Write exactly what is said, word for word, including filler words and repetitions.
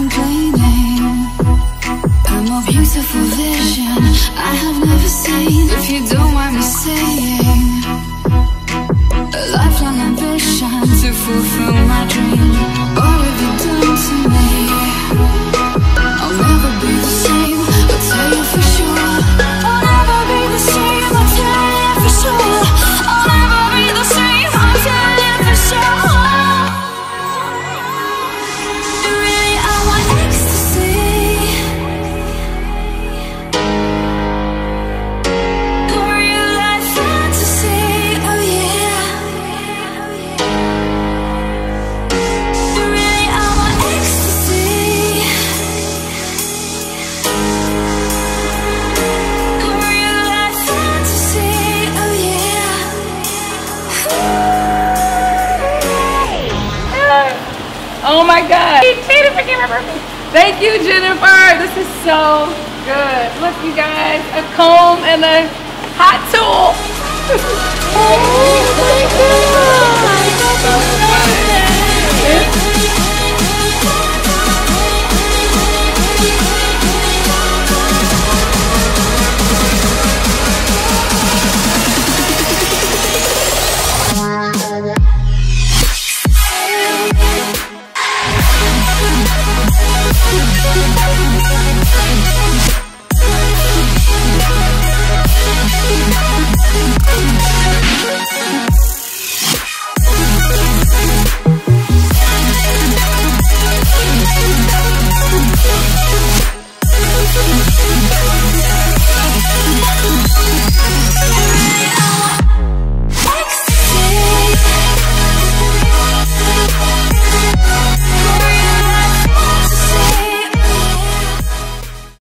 complaining. I'm a beautiful vision I have never seen. If you don't mind me saying, a lifelong ambition to fulfill my dream. All of you done to me, I'll never be the same. I'll tell you for sure, I'll never be the same. I'll tell you for sure, I'll never be the same. I'll tell you for sure. Oh my God, he cheated for Cameron Murphy. Thank you, Jennifer. This is so good. Look, you guys, a comb and a hot tool.